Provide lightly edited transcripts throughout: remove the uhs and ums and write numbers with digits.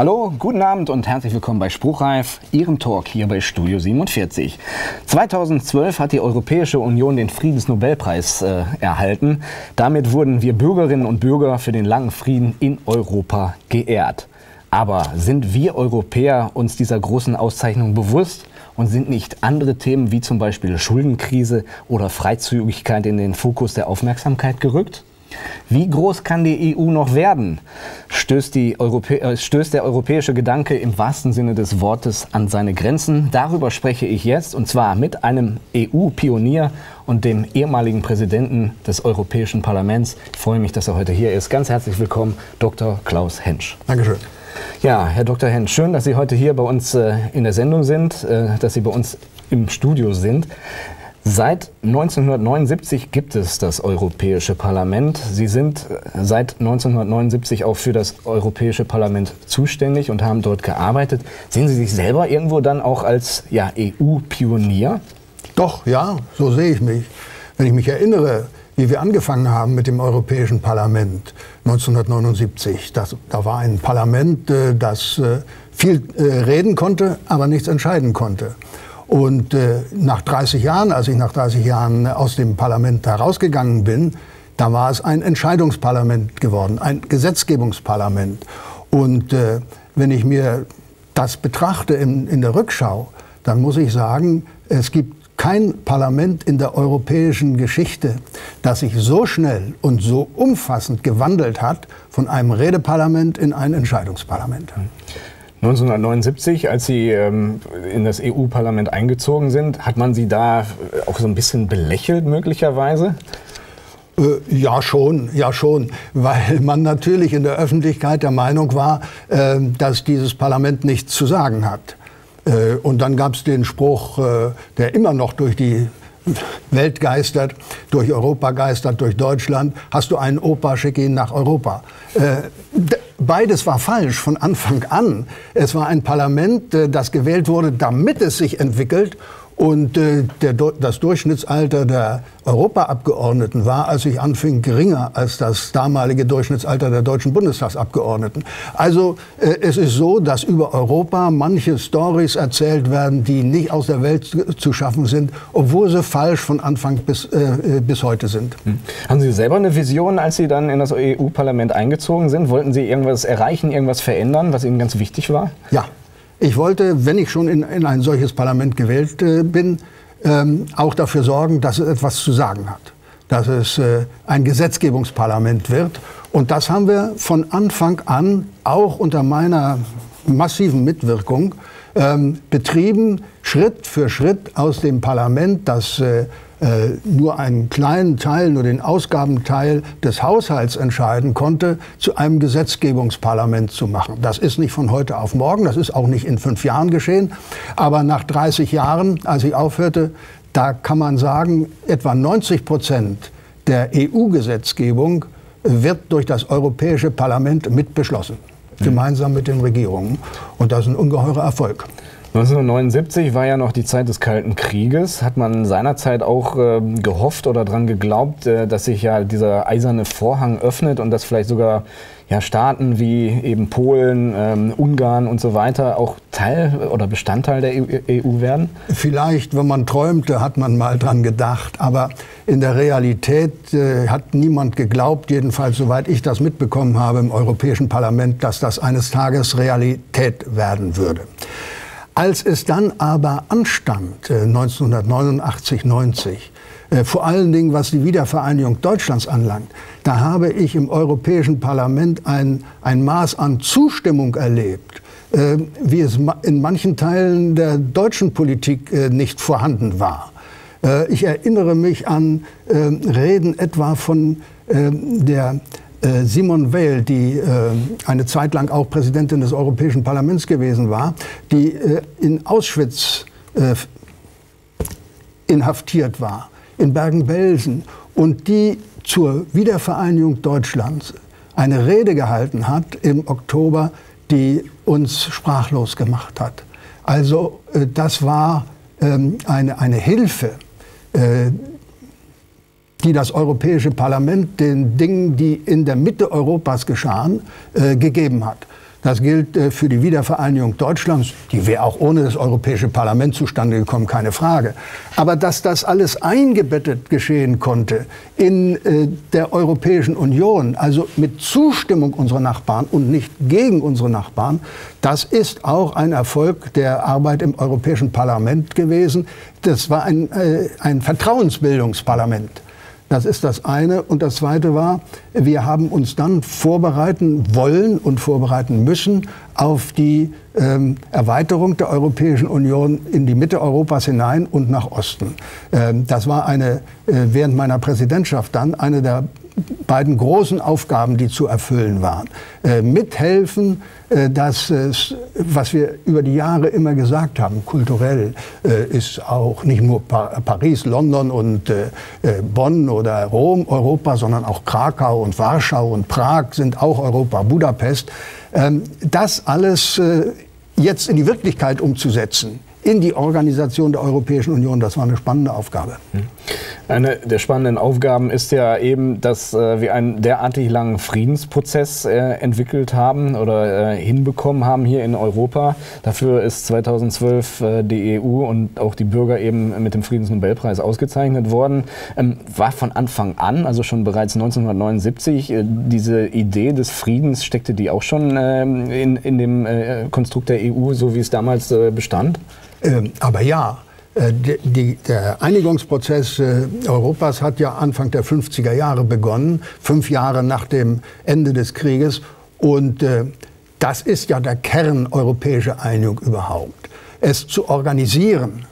Hallo, guten Abend und herzlich willkommen bei Spruchreif, Ihrem Talk hier bei Studio 47. 2012 hat die Europäische Union den Friedensnobelpreis erhalten. Damit wurden wir Bürgerinnen und Bürger für den langen Frieden in Europa geehrt. Aber sind wir Europäer uns dieser großen Auszeichnung bewusst? Und sind nicht andere Themen wie zum Beispiel Schuldenkrise oder Freizügigkeit in den Fokus der Aufmerksamkeit gerückt? Wie groß kann die EU noch werden? Stößt der europäische Gedanke im wahrsten Sinne des Wortes an seine Grenzen? Darüber spreche ich jetzt, und zwar mit einem EU-Pionier und dem ehemaligen Präsidenten des Europäischen Parlaments. Ich freue mich, dass er heute hier ist. Ganz herzlich willkommen, Dr. Klaus Hänsch. Dankeschön. Ja, Herr Dr. Hänsch, schön, dass Sie heute hier bei uns in der Sendung sind, dass Sie bei uns im Studio sind. Seit 1979 gibt es das Europäische Parlament. Sie sind seit 1979 auch für das Europäische Parlament zuständig und haben dort gearbeitet. Sehen Sie sich selber irgendwo dann auch als ja, EU-Pionier? Doch, ja, so sehe ich mich. Wenn ich mich erinnere, wie wir angefangen haben mit dem Europäischen Parlament 1979, da war ein Parlament, das viel reden konnte, aber nichts entscheiden konnte. Und nach 30 Jahren, als ich nach 30 Jahren aus dem Parlament herausgegangen bin, da war es ein Entscheidungsparlament geworden, ein Gesetzgebungsparlament. Und wenn ich mir das betrachte in der Rückschau, dann muss ich sagen, es gibt kein Parlament in der europäischen Geschichte, das sich so schnell und so umfassend gewandelt hat von einem Redeparlament in ein Entscheidungsparlament. 1979, als Sie in das EU-Parlament eingezogen sind, hat man Sie da auch so ein bisschen belächelt möglicherweise? Ja schon, weil man natürlich in der Öffentlichkeit der Meinung war, dass dieses Parlament nichts zu sagen hat. Und dann gab es den Spruch, der immer noch durch die Welt geistert, durch Europa geistert, durch Deutschland: Hast du einen Opa, schick ihn nach Europa. Beides war falsch von Anfang an. Es war ein Parlament, das gewählt wurde, damit es sich entwickelt. Und das Durchschnittsalter der Europaabgeordneten war, als ich anfing, geringer als das damalige Durchschnittsalter der deutschen Bundestagsabgeordneten. Also es ist so, dass über Europa manche Storys erzählt werden, die nicht aus der Welt zu schaffen sind, obwohl sie falsch von Anfang bis heute sind. Haben Sie selber eine Vision, als Sie dann in das EU-Parlament eingezogen sind? Wollten Sie irgendwas erreichen, irgendwas verändern, was Ihnen ganz wichtig war? Ja. Ich wollte, wenn ich schon in ein solches Parlament gewählt bin, auch dafür sorgen, dass es etwas zu sagen hat. Dass es ein Gesetzgebungsparlament wird. Und das haben wir von Anfang an, auch unter meiner massiven Mitwirkung, betrieben, Schritt für Schritt aus dem Parlament, das nur einen kleinen Teil, nur den Ausgabenteil des Haushalts entscheiden konnte, zu einem Gesetzgebungsparlament zu machen. Das ist nicht von heute auf morgen, das ist auch nicht in 5 Jahren geschehen. Aber nach 30 Jahren, als ich aufhörte, da kann man sagen, etwa 90% der EU-Gesetzgebung wird durch das Europäische Parlament mit beschlossen, gemeinsam mit den Regierungen. Und das ist ein ungeheurer Erfolg. 1979 war ja noch die Zeit des Kalten Krieges. Hat man seinerzeit auch gehofft oder daran geglaubt, dass sich ja dieser eiserne Vorhang öffnet und dass vielleicht sogar ja, Staaten wie eben Polen, Ungarn und so weiter auch Teil oder Bestandteil der EU werden? Vielleicht, wenn man träumte, hat man mal dran gedacht. Aber in der Realität hat niemand geglaubt, jedenfalls soweit ich das mitbekommen habe im Europäischen Parlament, dass das eines Tages Realität werden würde. Als es dann aber anstand, 1989, 90, vor allen Dingen was die Wiedervereinigung Deutschlands anlangt, da habe ich im Europäischen Parlament ein Maß an Zustimmung erlebt, wie es in manchen Teilen der deutschen Politik nicht vorhanden war. Ich erinnere mich an Reden etwa von der Simone Veil, die eine Zeit lang auch Präsidentin des Europäischen Parlaments gewesen war, die in Auschwitz inhaftiert war, in Bergen-Belsen, und die zur Wiedervereinigung Deutschlands eine Rede gehalten hat im Oktober, die uns sprachlos gemacht hat. Also das war eine Hilfe, die das Europäische Parlament den Dingen, die in der Mitte Europas geschahen, gegeben hat. Das gilt für die Wiedervereinigung Deutschlands. Die wäre auch ohne das Europäische Parlament zustande gekommen, keine Frage. Aber dass das alles eingebettet geschehen konnte in der Europäischen Union, also mit Zustimmung unserer Nachbarn und nicht gegen unsere Nachbarn, das ist auch ein Erfolg der Arbeit im Europäischen Parlament gewesen. Das war ein Vertrauensbildungsparlament. Das ist das eine. Und das zweite war, wir haben uns dann vorbereiten wollen und vorbereiten müssen auf die Erweiterung der Europäischen Union in die Mitte Europas hinein und nach Osten. Das war während meiner Präsidentschaft dann eine der beiden großen Aufgaben, die zu erfüllen waren. Mithelfen, dass es, was wir über die Jahre immer gesagt haben, kulturell ist auch nicht nur Paris, London und Bonn oder Rom Europa, sondern auch Krakau und Warschau und Prag sind auch Europa, Budapest. Das alles jetzt in die Wirklichkeit umzusetzen, in die Organisation der Europäischen Union. Das war eine spannende Aufgabe. Eine der spannenden Aufgaben ist ja eben, dass wir einen derartig langen Friedensprozess entwickelt haben oder hinbekommen haben hier in Europa. Dafür ist 2012 die EU und auch die Bürger eben mit dem Friedensnobelpreis ausgezeichnet worden. War von Anfang an, also schon bereits 1979, diese Idee des Friedens, steckte die auch schon in dem Konstrukt der EU, so wie es damals bestand? Aber ja, der Einigungsprozess Europas hat ja Anfang der 50er Jahre begonnen, 5 Jahre nach dem Ende des Krieges. Und das ist ja der Kern europäischer Einigung überhaupt. Es zu organisieren,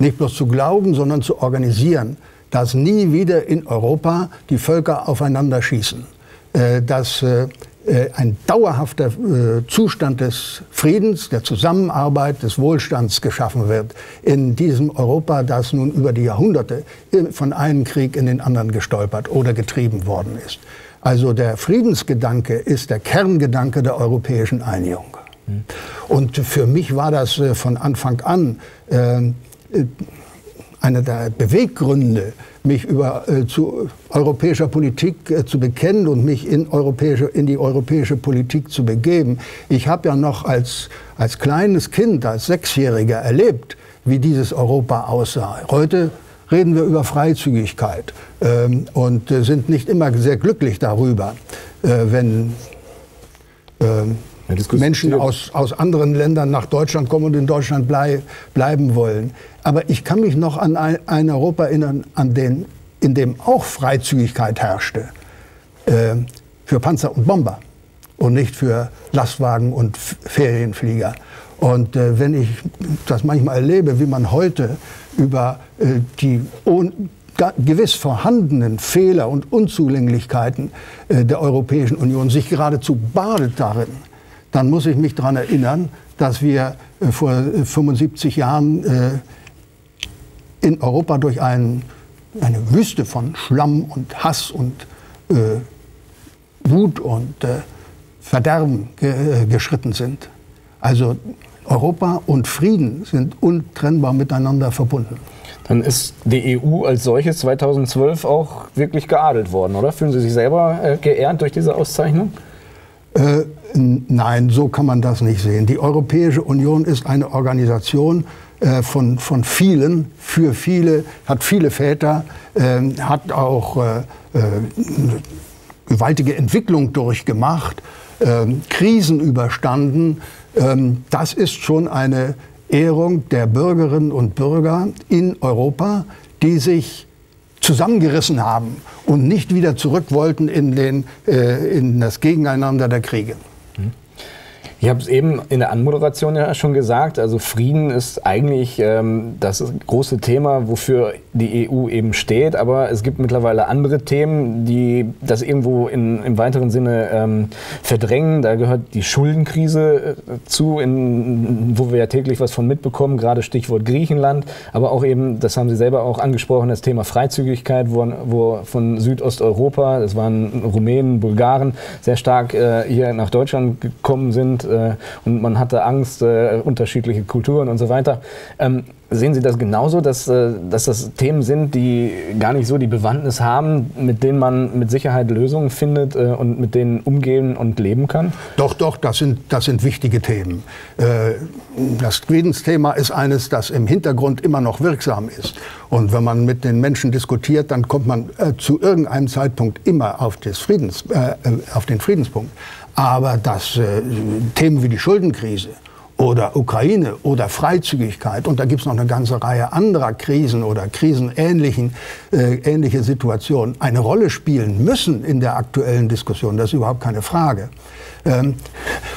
nicht bloß zu glauben, sondern zu organisieren, dass nie wieder in Europa die Völker aufeinander schießen. Dass ein dauerhafter Zustand des Friedens, der Zusammenarbeit, des Wohlstands geschaffen wird in diesem Europa, das nun über die Jahrhunderte von einem Krieg in den anderen gestolpert oder getrieben worden ist. Also der Friedensgedanke ist der Kerngedanke der europäischen Einigung. Und für mich war das von Anfang an einer der Beweggründe, mich zu europäischer Politik zu bekennen und mich in die europäische Politik zu begeben. Ich habe ja noch als kleines Kind, als Sechsjähriger erlebt, wie dieses Europa aussah. Heute reden wir über Freizügigkeit und sind nicht immer sehr glücklich darüber, wenn Menschen aus anderen Ländern nach Deutschland kommen und in Deutschland bleiben wollen. Aber ich kann mich noch an ein Europa erinnern, in dem auch Freizügigkeit herrschte. Für Panzer und Bomber und nicht für Lastwagen und Ferienflieger. Und wenn ich das manchmal erlebe, wie man heute über die gewiss vorhandenen Fehler und Unzulänglichkeiten der Europäischen Union sich geradezu badet darin, dann muss ich mich daran erinnern, dass wir vor 75 Jahren in Europa durch eine Wüste von Schlamm und Hass und Wut und Verderben geschritten sind. Also Europa und Frieden sind untrennbar miteinander verbunden. Dann ist die EU als solches 2012 auch wirklich geadelt worden, oder? Fühlen Sie sich selber geehrt durch diese Auszeichnung? Nein, so kann man das nicht sehen. Die Europäische Union ist eine Organisation von vielen, für viele, hat viele Väter, hat auch eine gewaltige Entwicklung durchgemacht, Krisen überstanden. Das ist schon eine Ehrung der Bürgerinnen und Bürger in Europa, die sich zusammengerissen haben und nicht wieder zurück wollten in das Gegeneinander der Kriege. Ich habe es eben in der Anmoderation ja schon gesagt, also Frieden ist eigentlich das große Thema, wofür die EU eben steht, aber es gibt mittlerweile andere Themen, die das irgendwo im weiteren Sinne verdrängen. Da gehört die Schuldenkrise zu, wo wir ja täglich was von mitbekommen, gerade Stichwort Griechenland, aber auch eben, das haben Sie selber auch angesprochen, das Thema Freizügigkeit, wo von Südosteuropa, das waren Rumänen, Bulgaren, sehr stark hier nach Deutschland gekommen sind, und man hatte Angst, unterschiedliche Kulturen und so weiter. Sehen Sie das genauso, dass das Themen sind, die gar nicht so die Bewandtnis haben, mit denen man mit Sicherheit Lösungen findet und mit denen umgehen und leben kann? Doch, doch, das sind wichtige Themen. Das Friedensthema ist eines, das im Hintergrund immer noch wirksam ist. Und wenn man mit den Menschen diskutiert, dann kommt man zu irgendeinem Zeitpunkt immer auf den Friedenspunkt. Aber Themen wie die Schuldenkrise oder Ukraine oder Freizügigkeit, und da gibt es noch eine ganze Reihe anderer Krisen oder krisenähnliche Situationen, eine Rolle spielen müssen in der aktuellen Diskussion. Das ist überhaupt keine Frage.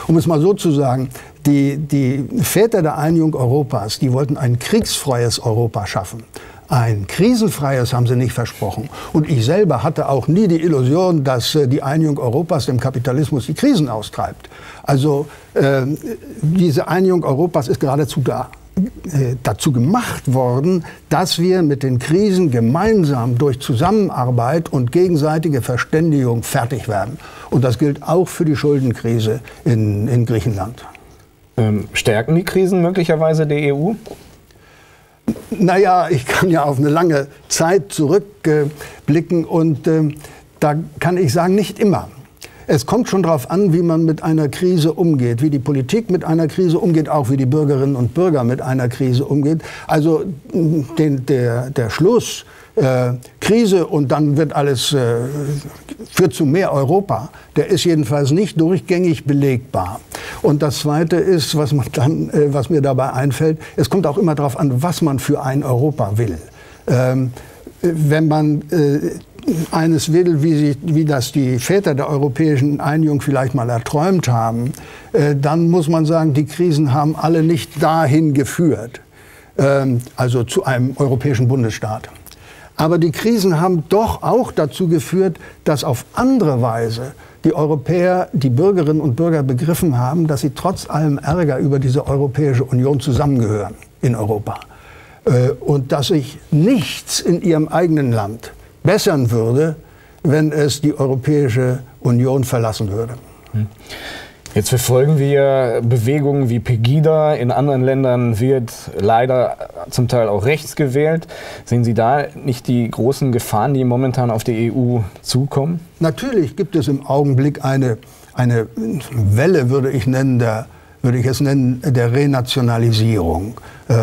Um es mal so zu sagen, die Väter der Einigung Europas, die wollten ein kriegsfreies Europa schaffen. Ein krisenfreies haben sie nicht versprochen. Und ich selber hatte auch nie die Illusion, dass die Einigung Europas dem Kapitalismus die Krisen austreibt. Also diese Einigung Europas ist geradezu dazu gemacht worden, dass wir mit den Krisen gemeinsam durch Zusammenarbeit und gegenseitige Verständigung fertig werden. Und das gilt auch für die Schuldenkrise in Griechenland. Stärken die Krisen möglicherweise die EU? Naja, ich kann ja auf eine lange Zeit zurückblicken und da kann ich sagen, nicht immer. Es kommt schon darauf an, wie man mit einer Krise umgeht, wie die Politik mit einer Krise umgeht, auch wie die Bürgerinnen und Bürger mit einer Krise umgeht. Also der Schluss, Krise und dann wird alles, führt zu mehr Europa, der ist jedenfalls nicht durchgängig belegbar. Und das Zweite ist, was mir dabei einfällt, es kommt auch immer darauf an, was man für ein Europa will. Wenn man eines will, wie das die Väter der europäischen Einigung vielleicht mal erträumt haben, dann muss man sagen, die Krisen haben alle nicht dahin geführt, also zu einem europäischen Bundesstaat. Aber die Krisen haben doch auch dazu geführt, dass auf andere Weise die Europäer, die Bürgerinnen und Bürger begriffen haben, dass sie trotz allem Ärger über diese Europäische Union zusammengehören in Europa. Und dass sich nichts in ihrem eigenen Land bessern würde, wenn es die Europäische Union verlassen würde. Jetzt verfolgen wir Bewegungen wie Pegida. In anderen Ländern wird leider zum Teil auch rechts gewählt. Sehen Sie da nicht die großen Gefahren, die momentan auf die EU zukommen? Natürlich gibt es im Augenblick eine Welle, würde ich es nennen, der Renationalisierung.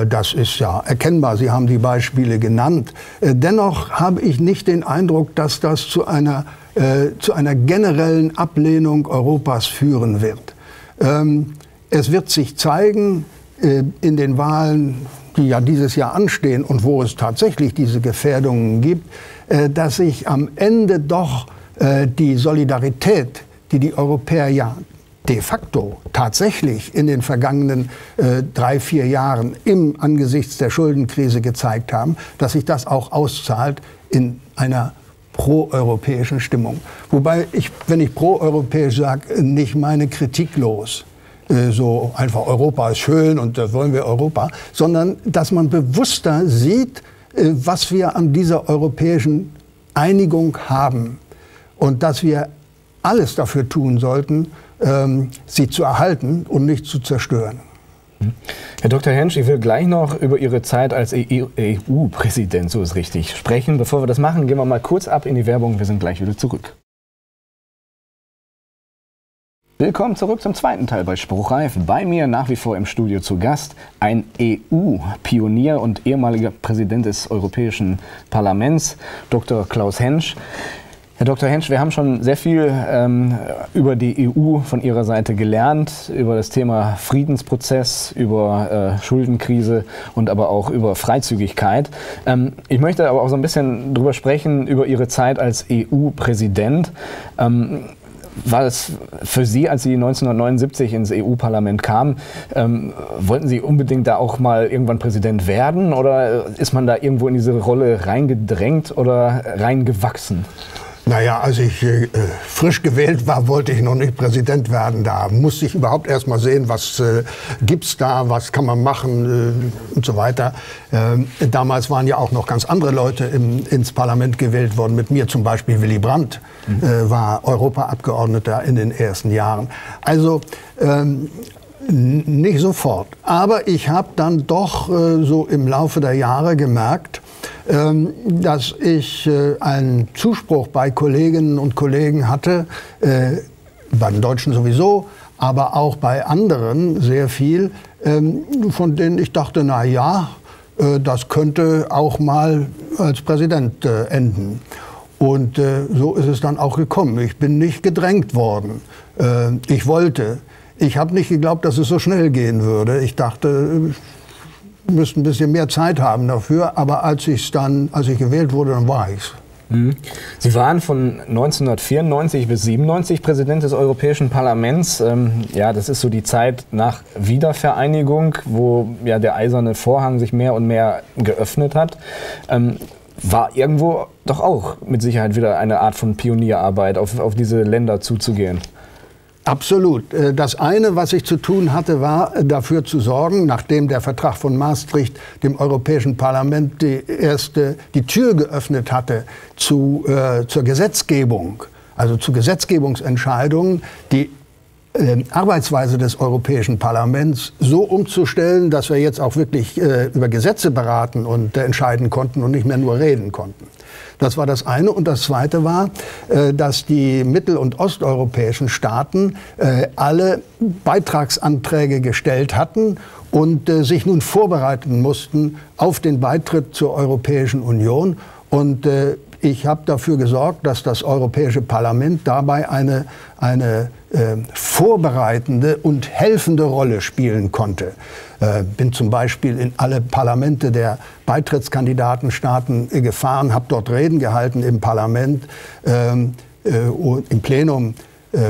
Das ist ja erkennbar, Sie haben die Beispiele genannt. Dennoch habe ich nicht den Eindruck, dass das zu einer generellen Ablehnung Europas führen wird. Es wird sich zeigen in den Wahlen, die ja dieses Jahr anstehen und wo es tatsächlich diese Gefährdungen gibt, dass sich am Ende doch die Solidarität, die Europäer ja de facto tatsächlich in den vergangenen 3, 4 Jahren angesichts der Schuldenkrise gezeigt haben, dass sich das auch auszahlt in einer proeuropäischen Stimmung. Wobei ich, wenn ich proeuropäisch sage, nicht meine kritiklos, so einfach Europa ist schön und da wollen wir Europa, sondern dass man bewusster sieht, was wir an dieser europäischen Einigung haben und dass wir alles dafür tun sollten, sie zu erhalten und nicht zu zerstören. Herr Dr. Hänsch, ich will gleich noch über Ihre Zeit als EU-Präsident, so ist richtig, sprechen. Bevor wir das machen, gehen wir mal kurz ab in die Werbung. Wir sind gleich wieder zurück. Willkommen zurück zum zweiten Teil bei Spruchreif. Bei mir nach wie vor im Studio zu Gast ein EU-Pionier und ehemaliger Präsident des Europäischen Parlaments, Dr. Klaus Hänsch. Herr Dr. Hänsch, wir haben schon sehr viel über die EU von Ihrer Seite gelernt, über das Thema Friedensprozess, über Schuldenkrise und aber auch über Freizügigkeit. Ich möchte aber auch so ein bisschen drüber sprechen, über Ihre Zeit als EU-Präsident. War es für Sie, als Sie 1979 ins EU-Parlament kamen, wollten Sie unbedingt da auch mal irgendwann Präsident werden oder ist man da irgendwo in diese Rolle reingedrängt oder reingewachsen? Naja, als ich frisch gewählt war, wollte ich noch nicht Präsident werden. Da musste ich überhaupt erst mal sehen, was gibt's da, was kann man machen und so weiter. Damals waren ja auch noch ganz andere Leute ins Parlament gewählt worden. Mit mir zum Beispiel Willy Brandt war Europaabgeordneter in den ersten Jahren. Also nicht sofort. Aber ich habe dann doch so im Laufe der Jahre gemerkt, dass ich einen Zuspruch bei Kolleginnen und Kollegen hatte, bei den Deutschen sowieso, aber auch bei anderen sehr viel, von denen ich dachte, na ja, das könnte auch mal als Präsident enden. Und so ist es dann auch gekommen. Ich bin nicht gedrängt worden. Ich wollte. Ich habe nicht geglaubt, dass es so schnell gehen würde. Ich dachte, müssten ein bisschen mehr Zeit haben dafür, aber als ich gewählt wurde, dann war ich's. Sie waren von 1994 bis 1997 Präsident des Europäischen Parlaments. Ja, das ist so die Zeit nach Wiedervereinigung, wo ja der eiserne Vorhang sich mehr und mehr geöffnet hat. War irgendwo doch auch mit Sicherheit wieder eine Art von Pionierarbeit, auf diese Länder zuzugehen. Absolut. Das eine, was ich zu tun hatte, war dafür zu sorgen, nachdem der Vertrag von Maastricht dem Europäischen Parlament die Tür geöffnet hatte zur Gesetzgebung, also zu Gesetzgebungsentscheidungen, die Arbeitsweise des Europäischen Parlaments so umzustellen, dass wir jetzt auch wirklich über Gesetze beraten und entscheiden konnten und nicht mehr nur reden konnten. Das war das eine. Und das zweite war, dass die mittel- und osteuropäischen Staaten alle Beitragsanträge gestellt hatten und sich nun vorbereiten mussten auf den Beitritt zur Europäischen Union. Und ich habe dafür gesorgt, dass das Europäische Parlament dabei eine vorbereitende und helfende Rolle spielen konnte. Bin zum Beispiel in alle Parlamente der Beitrittskandidatenstaaten gefahren, habe dort Reden gehalten im Parlament, und im Plenum,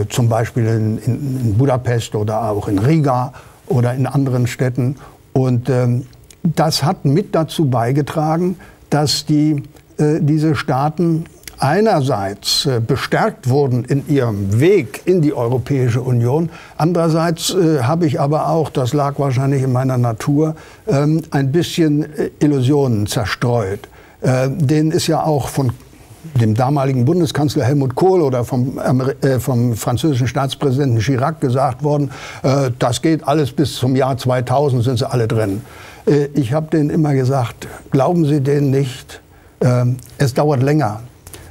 zum Beispiel in Budapest oder auch in Riga oder in anderen Städten. Und das hat mit dazu beigetragen, dass diese Staaten einerseits bestärkt wurden in ihrem Weg in die Europäische Union. Andererseits habe ich aber auch, das lag wahrscheinlich in meiner Natur, ein bisschen Illusionen zerstreut. Denen ist ja auch von dem damaligen Bundeskanzler Helmut Kohl oder vom französischen Staatspräsidenten Chirac gesagt worden, das geht alles bis zum Jahr 2000, sind sie alle drin. Ich habe denen immer gesagt, glauben Sie denen nicht, es dauert länger.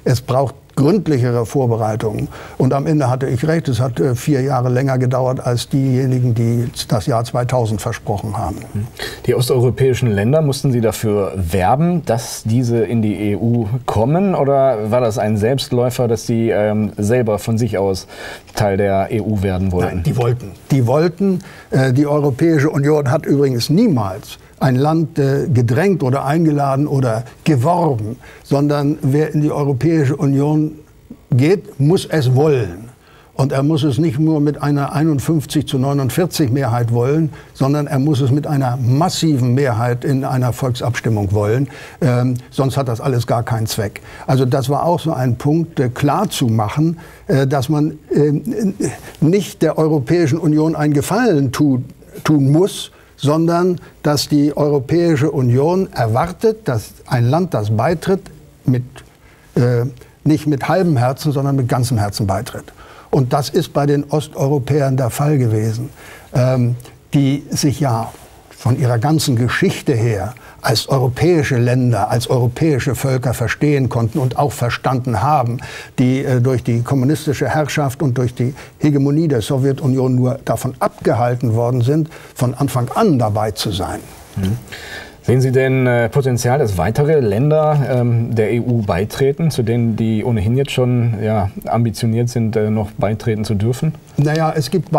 Es braucht gründlichere Vorbereitungen. Und am Ende hatte ich recht, es hat 4 Jahre länger gedauert als diejenigen, die das Jahr 2000 versprochen haben. Die osteuropäischen Länder, mussten Sie dafür werben, dass diese in die EU kommen? Oder war das ein Selbstläufer, dass die selber von sich aus Teil der EU werden wollten? Nein, die wollten. Die wollten. Die Europäische Union hat übrigens niemals ein Land gedrängt oder eingeladen oder geworben, sondern wer in die Europäische Union geht, muss es wollen. Und er muss es nicht nur mit einer 51:49 Mehrheit wollen, sondern er muss es mit einer massiven Mehrheit in einer Volksabstimmung wollen. Sonst hat das alles gar keinen Zweck. Also das war auch so ein Punkt, klar zu machen, dass man nicht der Europäischen Union einen Gefallen tun muss, sondern dass die Europäische Union erwartet, dass ein Land, das beitritt, nicht mit halbem Herzen, sondern mit ganzem Herzen beitritt. Und das ist bei den Osteuropäern der Fall gewesen, die sich ja von ihrer ganzen Geschichte her als europäische Länder, als europäische Völker verstehen konnten und auch verstanden haben, die durch die kommunistische Herrschaft und durch die Hegemonie der Sowjetunion nur davon abgehalten worden sind, von Anfang an dabei zu sein. Mhm. Sehen Sie denn Potenzial, dass weitere Länder der EU beitreten, zu denen die ohnehin jetzt schon ja, ambitioniert sind, noch beitreten zu dürfen? Naja, es gibt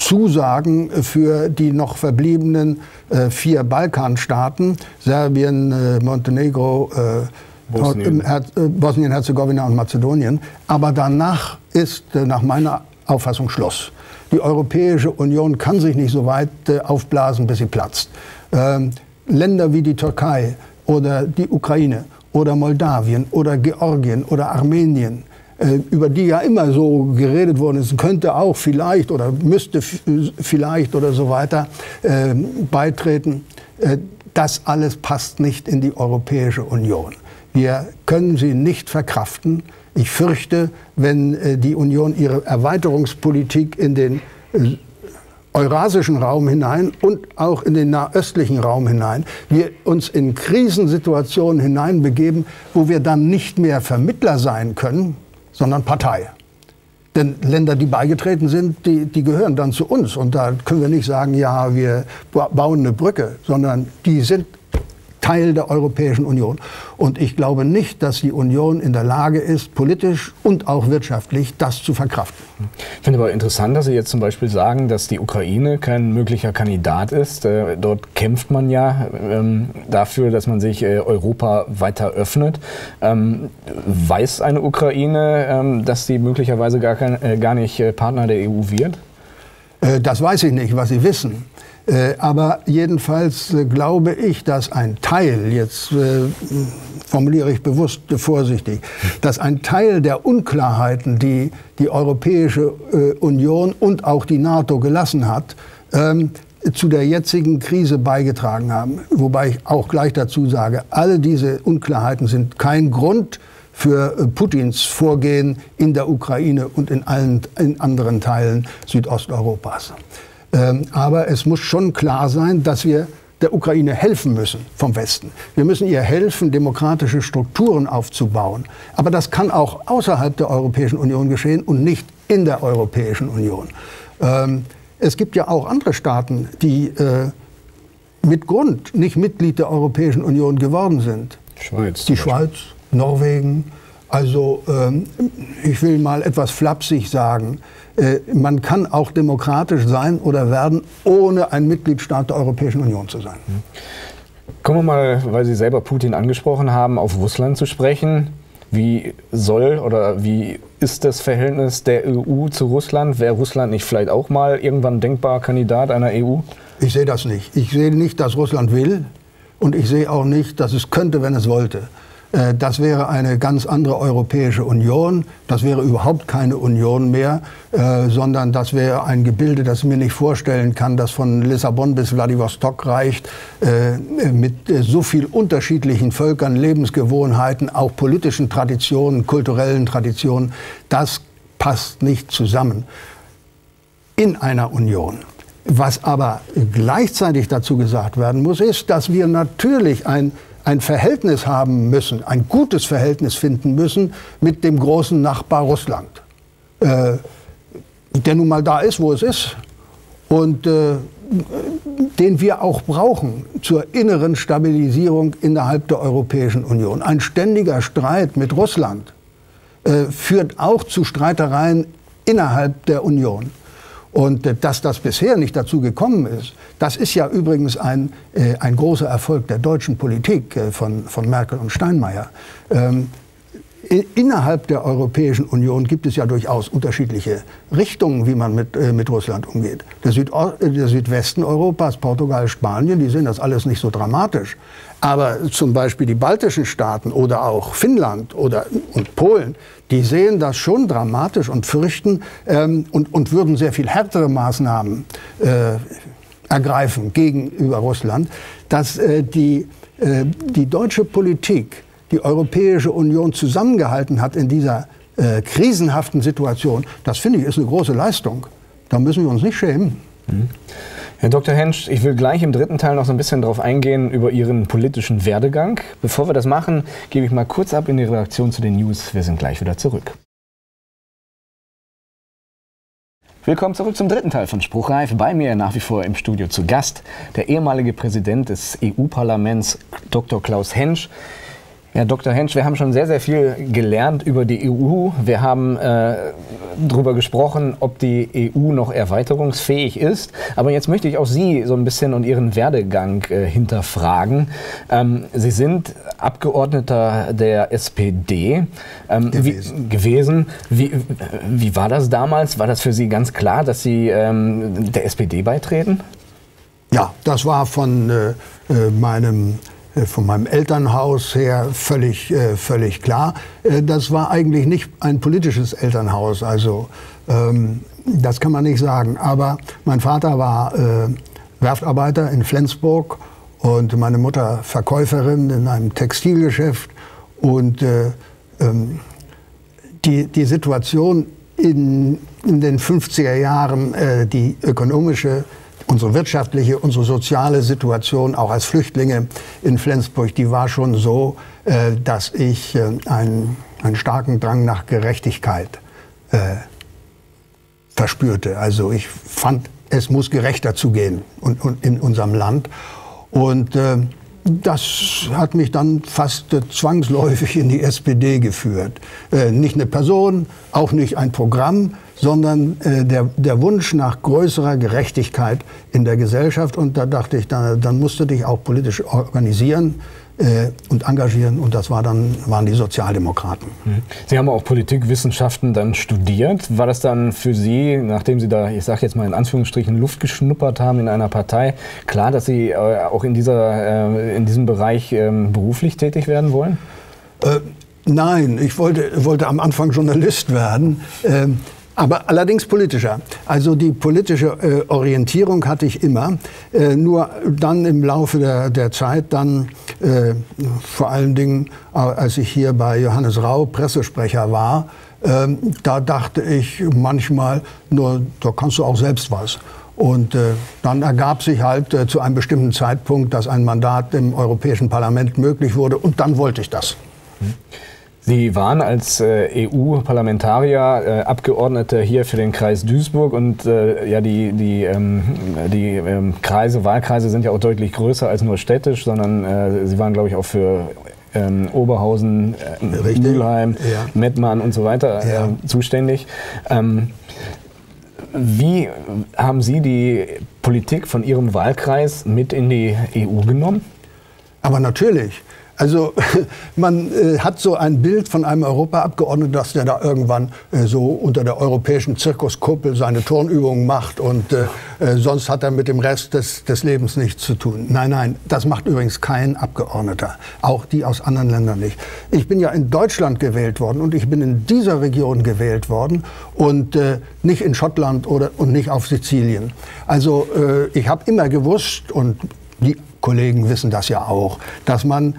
Zusagen für die noch verbliebenen 4 Balkanstaaten, Serbien, Montenegro, Bosnien-Herzegowina und Mazedonien. Aber danach ist nach meiner Auffassung Schluss. Die Europäische Union kann sich nicht so weit aufblasen, bis sie platzt. Länder wie die Türkei oder die Ukraine oder Moldawien oder Georgien oder Armenien, über die ja immer so geredet worden ist, könnte auch vielleicht oder müsste vielleicht oder so weiter beitreten. Das alles passt nicht in die Europäische Union. Wir können sie nicht verkraften. Ich fürchte, wenn die Union ihre Erweiterungspolitik in den eurasischen Raum hinein und auch in den nahöstlichen Raum hinein, wir uns in Krisensituationen hineinbegeben, wo wir dann nicht mehr Vermittler sein können, sondern Partei. Denn Länder, die beigetreten sind, die gehören dann zu uns. Und da können wir nicht sagen, ja, wir bauen eine Brücke, sondern die sind Teil der Europäischen Union. Und ich glaube nicht, dass die Union in der Lage ist, politisch und auch wirtschaftlich das zu verkraften. Ich finde aber interessant, dass Sie jetzt zum Beispiel sagen, dass die Ukraine kein möglicher Kandidat ist. Dort kämpft man ja dafür, dass man sich Europa weiter öffnet. Weiß eine Ukraine, dass sie möglicherweise gar nicht Partner der EU wird? Das weiß ich nicht, was Sie wissen. Aber jedenfalls glaube ich, dass ein Teil, jetzt formuliere ich bewusst vorsichtig, dass ein Teil der Unklarheiten, die die Europäische Union und auch die NATO gelassen hat, zu der jetzigen Krise beigetragen haben. Wobei ich auch gleich dazu sage, alle diese Unklarheiten sind kein Grund für Putins Vorgehen in der Ukraine und in anderen Teilen Südosteuropas. Aber es muss schon klar sein, dass wir der Ukraine helfen müssen vom Westen. Wir müssen ihr helfen, demokratische Strukturen aufzubauen. Aber das kann auch außerhalb der Europäischen Union geschehen und nicht in der Europäischen Union. Es gibt ja auch andere Staaten, die mit Grund nicht Mitglied der Europäischen Union geworden sind. Schweiz. Die Schweiz, Norwegen. Also ich will mal etwas flapsig sagen, man kann auch demokratisch sein oder werden, ohne ein Mitgliedstaat der Europäischen Union zu sein. Kommen wir mal, weil Sie selber Putin angesprochen haben, auf Russland zu sprechen. Wie soll oder wie ist das Verhältnis der EU zu Russland? Wäre Russland nicht vielleicht auch mal irgendwann denkbar Kandidat einer EU? Ich sehe das nicht. Ich sehe nicht, dass Russland will, und ich sehe auch nicht, dass es könnte, wenn es wollte. Das wäre eine ganz andere Europäische Union, das wäre überhaupt keine Union mehr, sondern das wäre ein Gebilde, das ich mir nicht vorstellen kann, das von Lissabon bis Vladivostok reicht, mit so viel unterschiedlichen Völkern, Lebensgewohnheiten, auch politischen Traditionen, kulturellen Traditionen. Das passt nicht zusammen in einer Union. Was aber gleichzeitig dazu gesagt werden muss, ist, dass wir natürlich ein Verhältnis haben müssen, ein gutes Verhältnis finden müssen mit dem großen Nachbar Russland, der nun mal da ist, wo es ist, und den wir auch brauchen zur inneren Stabilisierung innerhalb der Europäischen Union. Ein ständiger Streit mit Russland führt auch zu Streitereien innerhalb der Union. Und dass das bisher nicht dazu gekommen ist, das ist ja übrigens ein großer Erfolg der deutschen Politik von Merkel und Steinmeier. Innerhalb der Europäischen Union gibt es ja durchaus unterschiedliche Richtungen, wie man mit Russland umgeht. Der Südwesten Europas, Portugal, Spanien, die sehen das alles nicht so dramatisch. Aber zum Beispiel die baltischen Staaten oder auch Finnland und Polen, die sehen das schon dramatisch und fürchten und würden sehr viel härtere Maßnahmen ergreifen gegenüber Russland, dass die deutsche Politik die Europäische Union zusammengehalten hat in dieser krisenhaften Situation. Das, finde ich, ist eine große Leistung. Da müssen wir uns nicht schämen. Mhm. Herr Dr. Hänsch, ich will gleich im dritten Teil noch so ein bisschen drauf eingehen über Ihren politischen Werdegang. Bevor wir das machen, gebe ich mal kurz ab in die Redaktion zu den News. Wir sind gleich wieder zurück. Willkommen zurück zum dritten Teil von Spruchreif. Bei mir nach wie vor im Studio zu Gast der ehemalige Präsident des EU-Parlaments, Dr. Klaus Hänsch. Herr Dr. Hänsch, wir haben schon sehr, sehr viel gelernt über die EU. Wir haben darüber gesprochen, ob die EU noch erweiterungsfähig ist. Aber jetzt möchte ich auch Sie so ein bisschen und Ihren Werdegang hinterfragen. Sie sind Abgeordneter der SPD gewesen. Wie war das damals? War das für Sie ganz klar, dass Sie der SPD beitreten? Ja, das war von meinem von meinem Elternhaus her völlig klar. Das war eigentlich nicht ein politisches Elternhaus, also das kann man nicht sagen. Aber mein Vater war Werftarbeiter in Flensburg und meine Mutter Verkäuferin in einem Textilgeschäft. Und die Situation in den 50er Jahren, die ökonomische, unsere wirtschaftliche, unsere soziale Situation, auch als Flüchtlinge in Flensburg, die war schon so, dass ich einen starken Drang nach Gerechtigkeit verspürte. Also ich fand, es muss gerechter zugehen und in unserem Land. Und das hat mich dann fast zwangsläufig in die SPD geführt. Nicht eine Person, auch nicht ein Programm, sondern der Wunsch nach größerer Gerechtigkeit in der Gesellschaft. Und da dachte ich, dann musst du dich auch politisch organisieren und engagieren. Und das waren die Sozialdemokraten. Sie haben auch Politikwissenschaften dann studiert. War das dann für Sie, nachdem Sie da, ich sage jetzt mal in Anführungsstrichen, Luft geschnuppert haben in einer Partei, klar, dass Sie auch in diesem Bereich beruflich tätig werden wollen? Nein, ich wollte am Anfang Journalist werden. Aber allerdings politischer. Also die politische Orientierung hatte ich immer. Nur dann im Laufe der Zeit, dann vor allen Dingen, als ich hier bei Johannes Rau Pressesprecher war, da dachte ich manchmal, nur da kannst du auch selbst was. Und dann ergab sich halt zu einem bestimmten Zeitpunkt, dass ein Mandat im Europäischen Parlament möglich wurde. Und dann wollte ich das. Mhm. Sie waren als EU-Parlamentarier Abgeordneter hier für den Kreis Duisburg und ja, die Wahlkreise sind ja auch deutlich größer als nur städtisch, sondern Sie waren, glaube ich, auch für Oberhausen, Mülheim, ja, Mettmann und so weiter ja, zuständig. Wie haben Sie die Politik von Ihrem Wahlkreis mit in die EU genommen? Aber natürlich. Also man hat so ein Bild von einem Europaabgeordneten, dass der da irgendwann so unter der europäischen Zirkuskuppel seine Turnübungen macht und sonst hat er mit dem Rest des Lebens nichts zu tun. Nein, nein, das macht übrigens kein Abgeordneter, auch die aus anderen Ländern nicht. Ich bin ja in Deutschland gewählt worden und ich bin in dieser Region gewählt worden und nicht in Schottland und nicht auf Sizilien. Also ich habe immer gewusst und die Kollegen wissen das ja auch, dass man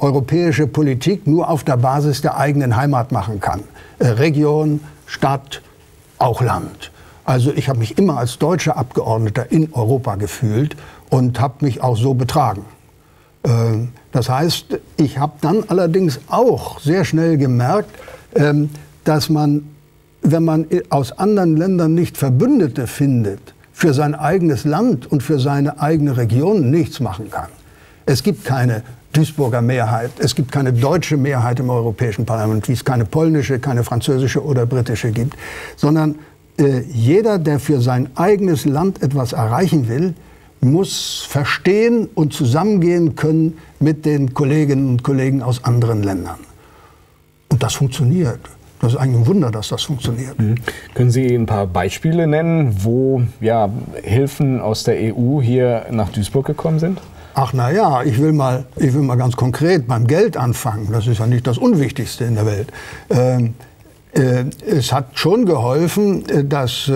europäische Politik nur auf der Basis der eigenen Heimat machen kann. Region, Stadt, auch Land. Also ich habe mich immer als deutscher Abgeordneter in Europa gefühlt und habe mich auch so betragen. Das heißt, ich habe dann allerdings auch sehr schnell gemerkt, dass man, wenn man aus anderen Ländern nicht Verbündete findet, für sein eigenes Land und für seine eigene Region nichts machen kann. Es gibt keine Duisburger Mehrheit, es gibt keine deutsche Mehrheit im Europäischen Parlament, wie es keine polnische, keine französische oder britische gibt, sondern jeder, der für sein eigenes Land etwas erreichen will, muss verstehen und zusammengehen können mit den Kolleginnen und Kollegen aus anderen Ländern. Und das funktioniert. Das ist eigentlich ein Wunder, dass das funktioniert. Mhm. Können Sie ein paar Beispiele nennen, wo ja, Hilfen aus der EU hier nach Duisburg gekommen sind? Ach na ja, ich will mal ganz konkret beim Geld anfangen. Das ist ja nicht das Unwichtigste in der Welt. Es hat schon geholfen, dass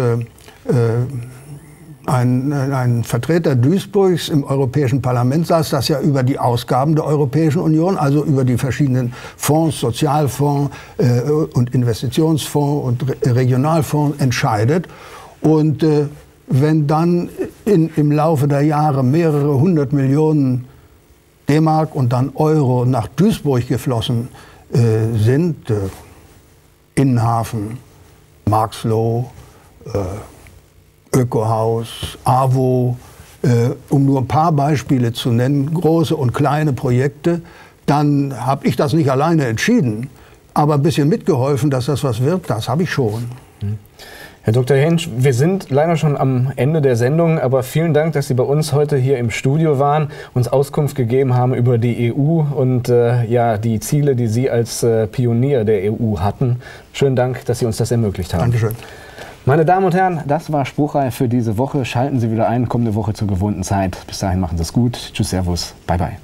ein Vertreter Duisburgs im Europäischen Parlament saß, das ja über die Ausgaben der Europäischen Union, also über die verschiedenen Fonds, Sozialfonds und Investitionsfonds und Regionalfonds entscheidet. Und wenn dann im Laufe der Jahre mehrere 100 Millionen D-Mark und dann Euro nach Duisburg geflossen sind, Innenhafen, Marxloh, Ökohaus, AWO, um nur ein paar Beispiele zu nennen, große und kleine Projekte, dann habe ich das nicht alleine entschieden. Aber ein bisschen mitgeholfen, dass das was wird, das habe ich schon. Herr Dr. Hänsch, wir sind leider schon am Ende der Sendung, aber vielen Dank, dass Sie bei uns heute hier im Studio waren, uns Auskunft gegeben haben über die EU und ja, die Ziele, die Sie als Pionier der EU hatten. Schönen Dank, dass Sie uns das ermöglicht haben. Dankeschön. Meine Damen und Herren, das war Spruchreif für diese Woche. Schalten Sie wieder ein, kommende Woche zur gewohnten Zeit. Bis dahin machen Sie es gut. Tschüss, Servus, bye bye.